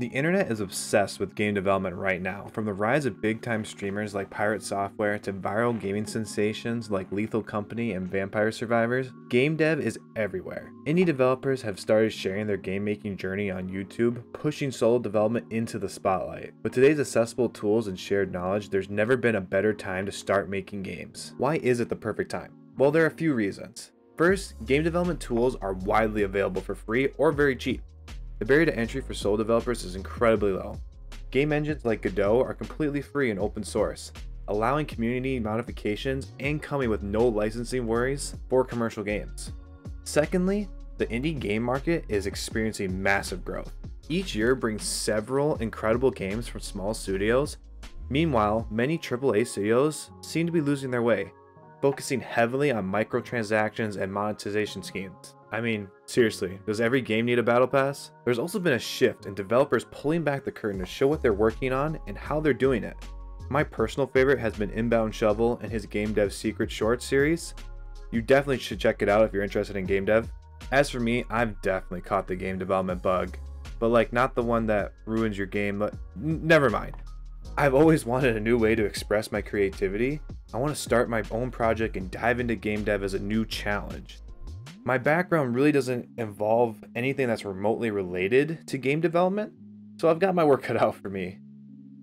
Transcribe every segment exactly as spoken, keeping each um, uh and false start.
The internet is obsessed with game development right now, from the rise of big-time streamers like Pirate Software to viral gaming sensations like Lethal Company and Vampire Survivors. Game dev is everywhere. Indie developers have started sharing their game-making journey on YouTube, pushing solo development into the spotlight. With today's accessible tools and shared knowledge, there's never been a better time to start making games. Why is it the perfect time? Well, there are a few reasons. First, game development tools are widely available for free or very cheap. The barrier to entry for solo developers is incredibly low. Game engines like Godot are completely free and open source, allowing community modifications and coming with no licensing worries for commercial games. Secondly, the indie game market is experiencing massive growth. Each year brings several incredible games from small studios. Meanwhile, many triple A studios seem to be losing their way, focusing heavily on microtransactions and monetization schemes. I mean, seriously, does every game need a battle pass? There's also been a shift in developers pulling back the curtain to show what they're working on and how they're doing it. My personal favorite has been Inbound Shovel and his Game Dev Secret Short series. You definitely should check it out if you're interested in game dev. As for me, I've definitely caught the game development bug, but like not the one that ruins your game, but never mind. I've always wanted a new way to express my creativity. I want to start my own project and dive into game dev as a new challenge. My background really doesn't involve anything that's remotely related to game development, so I've got my work cut out for me.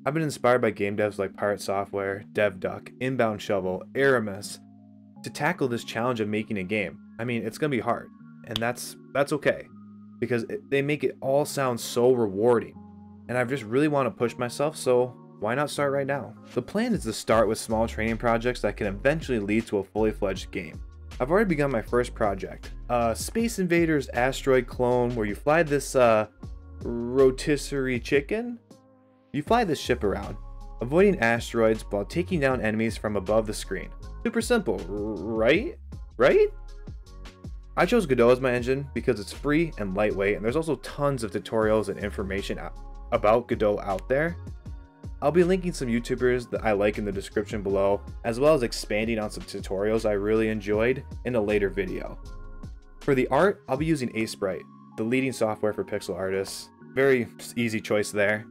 I've been inspired by game devs like Pirate Software, DevDuck, Inbound Shovel, Aairmous to tackle this challenge of making a game. I mean, it's going to be hard, and that's that's okay, because it, they make it all sound so rewarding, and I just really want to push myself, so why not start right now? The plan is to start with small training projects that can eventually lead to a fully fledged game. I've already begun my first project, uh, Space Invaders Asteroid Clone, where you fly this uh, rotisserie chicken? You fly this ship around, avoiding asteroids while taking down enemies from above the screen. Super simple, right? Right? I chose Godot as my engine because it's free and lightweight, and there's also tons of tutorials and information about Godot out there. I'll be linking some YouTubers that I like in the description below, as well as expanding on some tutorials I really enjoyed in a later video. For the art, I'll be using Aseprite, the leading software for pixel artists. Very easy choice there.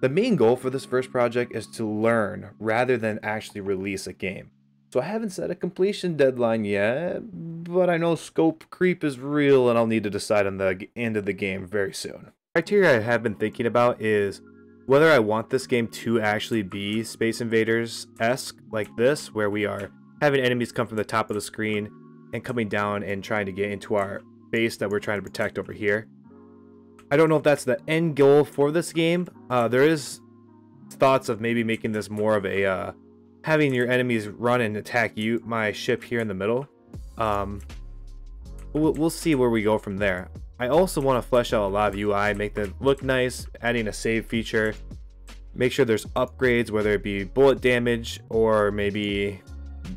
The main goal for this first project is to learn rather than actually release a game. So I haven't set a completion deadline yet, but I know scope creep is real and I'll need to decide on the end of the game very soon. Criteria I have been thinking about is whether I want this game to actually be Space Invaders-esque like this, where we are having enemies come from the top of the screen and coming down and trying to get into our base that we're trying to protect over here. I don't know if that's the end goal for this game. Uh, there is thoughts of maybe making this more of a uh, having your enemies run and attack you, my ship here in the middle. Um, we'll, we'll see where we go from there. I also want to flesh out a lot of U I, make them look nice, adding a save feature, make sure there's upgrades, whether it be bullet damage or maybe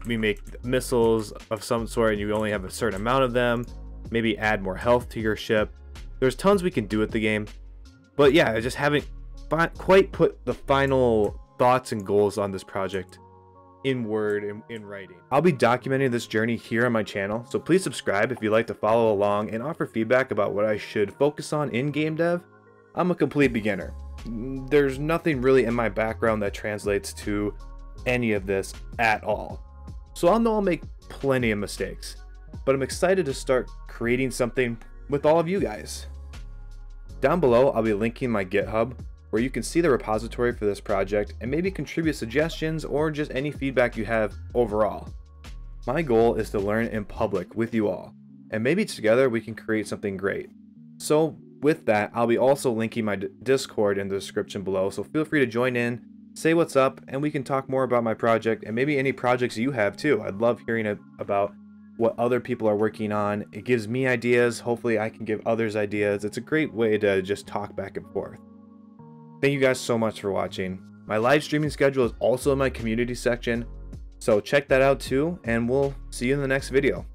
we make missiles of some sort and you only have a certain amount of them, maybe add more health to your ship. There's tons we can do with the game, but yeah, I just haven't quite put the final thoughts and goals on this project in word and in writing. I'll be documenting this journey here on my channel, so please subscribe if you'd like to follow along and offer feedback about what I should focus on in game dev. I'm a complete beginner. There's nothing really in my background that translates to any of this at all. So I'll know I'll make plenty of mistakes, but I'm excited to start creating something with all of you guys. Down below, I'll be linking my GitHub, where you can see the repository for this project and maybe contribute suggestions or just any feedback you have overall. My goal is to learn in public with you all, and maybe together we can create something great. So with that, I'll be also linking my Discord in the description below, so feel free to join in, say what's up, and we can talk more about my project and maybe any projects you have too. I'd love hearing about what other people are working on. It gives me ideas, hopefully I can give others ideas. It's a great way to just talk back and forth. Thank you guys so much for watching. My live streaming schedule is also in my community section, so check that out too, and we'll see you in the next video.